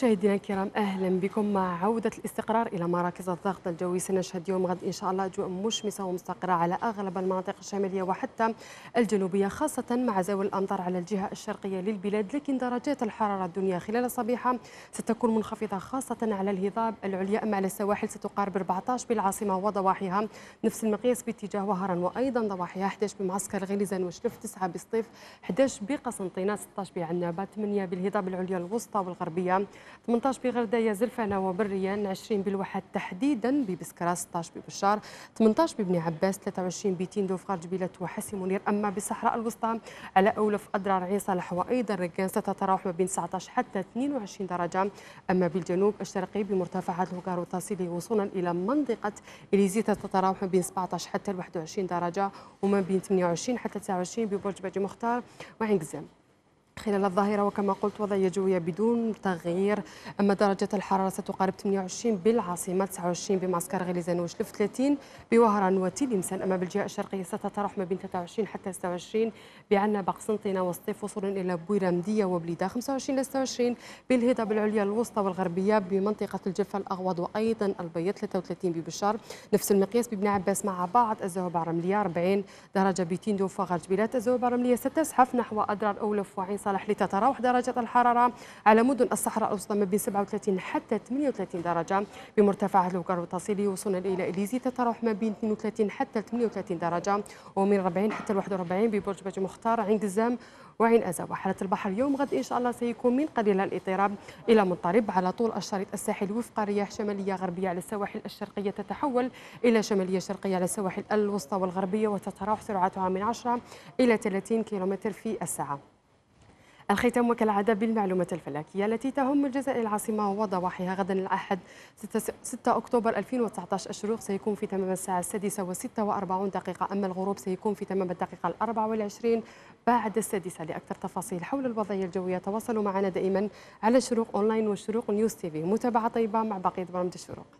مشاهدينا الكرام، أهلا بكم. مع عودة الاستقرار إلى مراكز الضغط الجوي سنشهد يوم غد إن شاء الله أجواء مشمسة ومستقرة على أغلب المناطق الشمالية وحتى الجنوبية، خاصة مع زوال الأمطار على الجهة الشرقية للبلاد، لكن درجات الحرارة الدنيا خلال الصبيحة ستكون منخفضة خاصة على الهضاب العليا، أما على السواحل ستقارب 14 بالعاصمة وضواحيها، نفس المقياس باتجاه وهران وأيضا ضواحيها، 11 بمعسكر غليزان وشلف، 9 بسطيف، 11 بقسنطينة، 16 بعنابة، 8 بالهضاب العليا الوسطى والغربية، 18 بغرداية زلفانة وبريان، 20 بالواحات تحديدا ببسكرة، 16 ببشار، 18 ببن عباس، 23 بتيندو وفقار جبيلة وحسي منير، أما بالصحراء الوسطى على أولف أضرار عين صالح وأيضا ركان ستتراوح ما بين 19 حتى 22 درجة، أما بالجنوب الشرقي بمرتفعات الهكار والتاصيلي وصولا إلى منطقة إليزيتا تتراوح ما بين 17 حتى 21 درجة، وما بين 28 حتى 29 ببرج باجي مختار وعين قزام. خلال الظهيرة وكما قلت وضعية جوية بدون تغيير، أما درجة الحرارة ستقارب 28 بالعاصمة، 29 بمعسكر غليزان وشلف، 30 بوهران وتلمسان، أما بالجهة الشرقية ستتراوح ما بين 23 حتى 26 بعنابة قسنطينة وسطيف وصولا إلى بويرمدية وبليدة، 25 إلى 26 بالهضاب العليا الوسطى والغربية بمنطقة الجفة الأغوض وأيضا البيض، 33 ببشار، نفس المقياس ببن عباس مع بعض الزوابع الرملية، 40 درجة بتيندو وفغر جبيلات، الزوابع الرملية ستزحف نحو أضرار أولف وعين صالح لتتراوح درجة الحرارة على مدن الصحراء الوسطى ما بين 37 حتى 38 درجة، بمرتفعات الوكار والتصيلي وصولا إلى إليزي تتراوح ما بين 32 حتى 38 درجة، ومن 40 حتى 41 ببرج باجي مختار، عين قزام وعين أزا. وحالة البحر يوم غد إن شاء الله سيكون من قليل الاضطراب إلى مضطرب على طول الشريط الساحلي، وفق رياح شمالية غربية على السواحل الشرقية تتحول إلى شمالية شرقية على السواحل الوسطى والغربية، وتتراوح سرعتها من 10 إلى 30 كيلومتر في الساعة. الختام وكالعادة بالمعلومات الفلكية التي تهم الجزائر العاصمة وضواحيها. غدا الأحد 6 أكتوبر 2019 الشروق سيكون في تمام الساعة 6:46، أما الغروب سيكون في تمام الدقيقة 24 بعد 6. لأكثر تفاصيل حول الوضعية الجوية تواصلوا معنا دائما على شروق أونلاين وشروق نيوز تي في. متابعة طيبة مع بقية برامج الشروق.